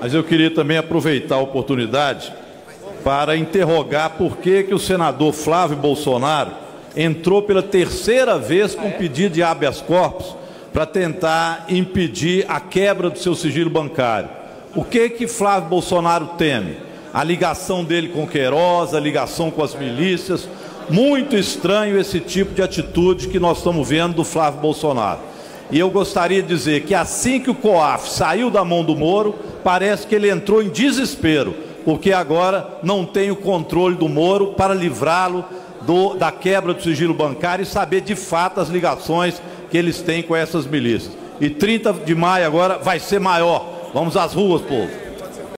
Mas eu queria também aproveitar a oportunidade para interrogar por que que o senador Flávio Bolsonaro entrou pela terceira vez com pedido de habeas corpus para tentar impedir a quebra do seu sigilo bancário. O que que Flávio Bolsonaro teme? A ligação dele com Queiroz, a ligação com as milícias. Muito estranho esse tipo de atitude que nós estamos vendo do Flávio Bolsonaro. E eu gostaria de dizer que assim que o COAF saiu da mão do Moro, parece que ele entrou em desespero, porque agora não tem o controle do Moro para livrá-lo da quebra do sigilo bancário e saber de fato as ligações que eles têm com essas milícias. E 30 de maio agora vai ser maior. Vamos às ruas, povo.